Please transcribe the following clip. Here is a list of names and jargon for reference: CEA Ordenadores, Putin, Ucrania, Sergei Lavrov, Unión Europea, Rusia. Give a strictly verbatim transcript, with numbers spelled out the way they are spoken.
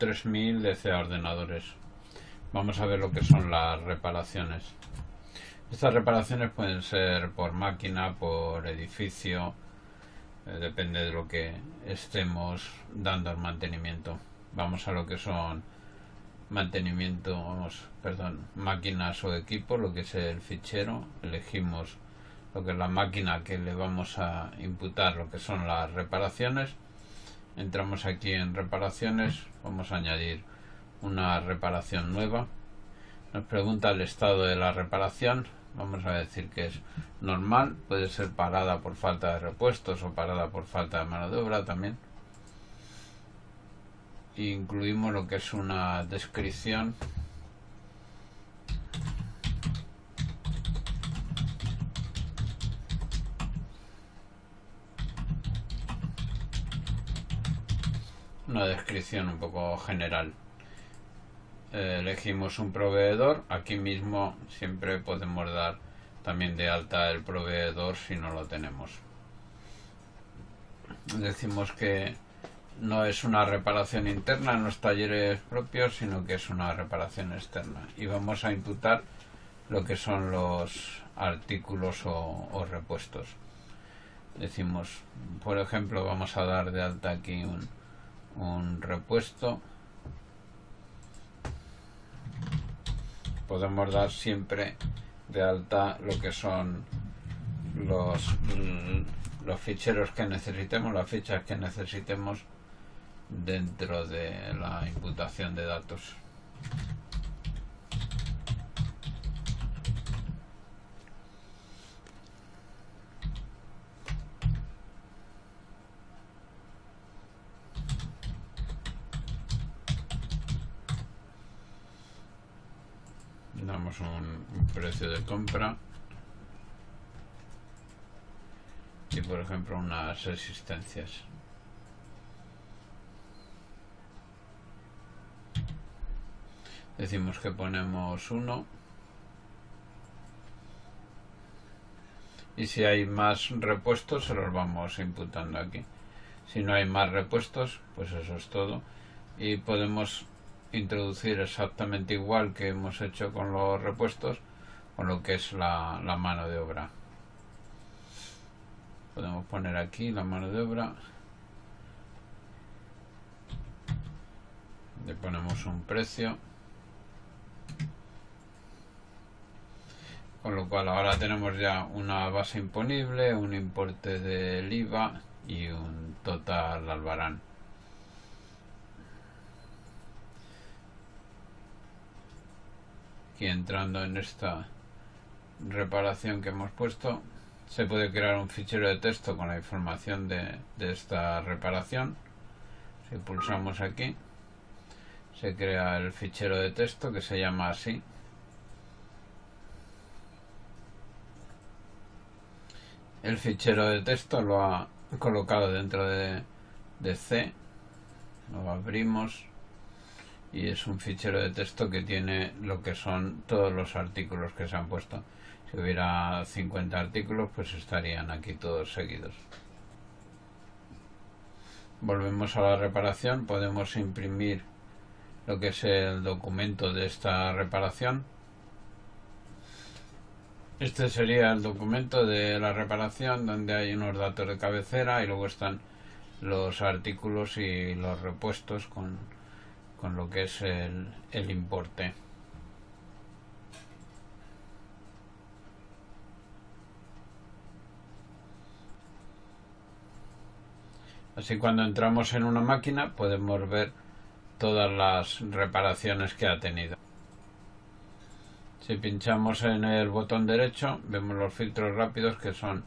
tres mil de C E A Ordenadores. Vamos a ver lo que son las reparaciones. Estas reparaciones pueden ser por máquina, por edificio, eh, depende de lo que estemos dando el mantenimiento. Vamos a lo que son mantenimientos, perdón, máquinas o equipos, lo que es el fichero. Elegimos lo que es la máquina que le vamos a imputar lo que son las reparaciones. Entramos aquí en reparaciones, vamos a añadir una reparación nueva. Nos pregunta el estado de la reparación, vamos a decir que es normal, puede ser parada por falta de repuestos o parada por falta de mano de obra también. Incluimos lo que es una descripción una descripción un poco general. Eh, elegimos un proveedor, aquí mismo siempre podemos dar también de alta el proveedor si no lo tenemos. Decimos que no es una reparación interna en los talleres propios, sino que es una reparación externa. Y vamos a imputar lo que son los artículos o, o repuestos. Decimos, por ejemplo, vamos a dar de alta aquí un, un repuesto. Podemos dar siempre de alta lo que son los, los ficheros que necesitemos, las fichas que necesitemos dentro de la imputación de datos. Damos un precio de compra y, por ejemplo, unas existencias. Decimos que ponemos uno, y si hay más repuestos se los vamos imputando aquí. Si no hay más repuestos, pues eso es todo. Y podemos introducir exactamente igual que hemos hecho con los repuestos con lo que es la, la mano de obra. Podemos poner aquí la mano de obra, le ponemos un precio, con lo cual ahora tenemos ya una base imponible, un importe del I V A y un total albarán. Aquí entrando en esta reparación que hemos puesto, se puede crear un fichero de texto con la información de, de esta reparación. Si pulsamos aquí, se crea el fichero de texto que se llama así. El fichero de texto lo ha colocado dentro de, de C, lo abrimos y es un fichero de texto que tiene lo que son todos los artículos que se han puesto. Si hubiera cincuenta artículos, pues estarían aquí todos seguidos. Volvemos a la reparación, podemos imprimir lo que es el documento de esta reparación. Este sería el documento de la reparación, donde hay unos datos de cabecera y luego están los artículos y los repuestos con, con lo que es el, el importe. Así, cuando entramos en una máquina podemos ver todas las reparaciones que ha tenido. Si pinchamos en el botón derecho, vemos los filtros rápidos, que son